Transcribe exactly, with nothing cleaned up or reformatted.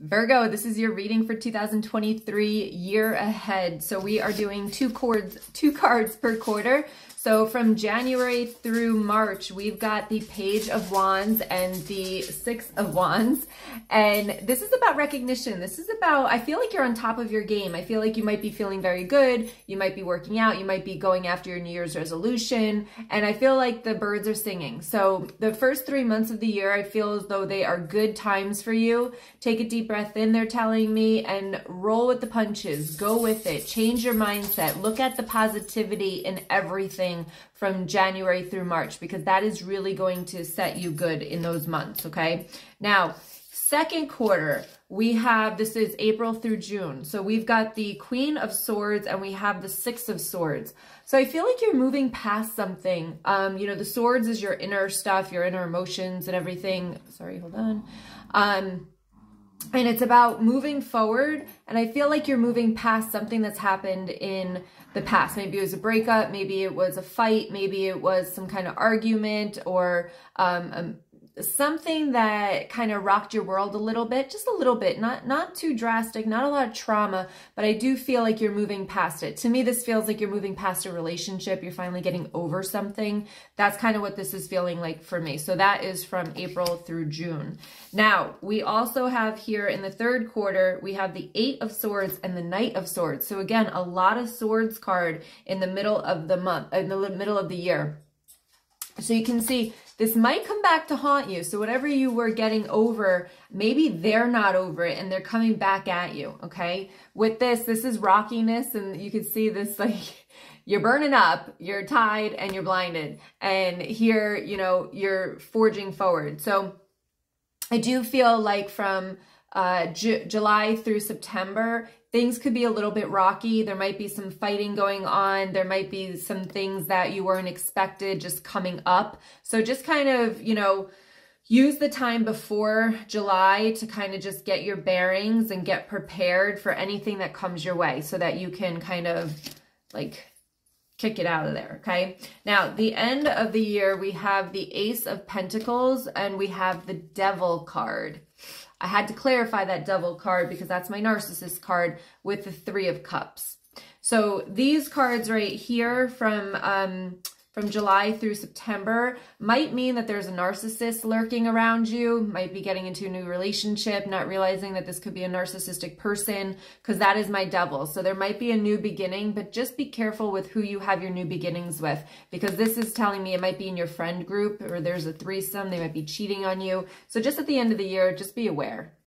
Virgo, this is your reading for two thousand twenty-three, year ahead. So we are doing two cords, two cards per quarter. So from January through March, we've got the Page of Wands and the Six of Wands. And this is about recognition. This is about, I feel like you're on top of your game. I feel like you might be feeling very good. You might be working out. You might be going after your New Year's resolution. And I feel like the birds are singing. So the first three months of the year, I feel as though they are good times for you. Take a deep breath in, they're telling me, and roll with the punches. Go with it. Change your mindset. Look at the positivity in everything from January through March, because that is really going to set you good in those months, okay? Now, second quarter, we have, this is April through June. So we've got the Queen of Swords and we have the Six of Swords. So I feel like you're moving past something. Um, you know, the swords is your inner stuff, your inner emotions and everything. Sorry, hold on. Um, and it's about moving forward. And I feel like you're moving past something that's happened in the past. Maybe it was a breakup, maybe it was a fight, maybe it was some kind of argument or um, um, something that kind of rocked your world a little bit, just a little bit, not, not too drastic, not a lot of trauma, but I do feel like you're moving past it. To me, this feels like you're moving past a relationship. You're finally getting over something. That's kind of what this is feeling like for me. So that is from April through June. Now, we also have here in the third quarter, we have the Eight of Swords and the Knight of Swords. So again, a lot of swords card in the middle of the month, in the middle of the year. So you can see this might come back to haunt you. So whatever you were getting over, maybe they're not over it and they're coming back at you, okay? With this, this is rockiness, and you can see this, like, you're burning up, you're tied, and you're blinded. And here, you know, you're forging forward. So I do feel like from uh, J- July through September, things could be a little bit rocky. There might be some fighting going on. There might be some things that you weren't expected just coming up. So just kind of, you know, use the time before July to kind of just get your bearings and get prepared for anything that comes your way so that you can kind of like kick it out of there, okay? Now, the end of the year, we have the Ace of Pentacles and we have the Devil card. I had to clarify that Devil card because that's my narcissist card with the Three of Cups. So these cards right here from um, from July through September might mean that there's a narcissist lurking around you, might be getting into a new relationship, not realizing that this could be a narcissistic person, because that is my Devil. So there might be a new beginning, but just be careful with who you have your new beginnings with, because this is telling me it might be in your friend group or there's a threesome, they might be cheating on you. So just at the end of the year, just be aware.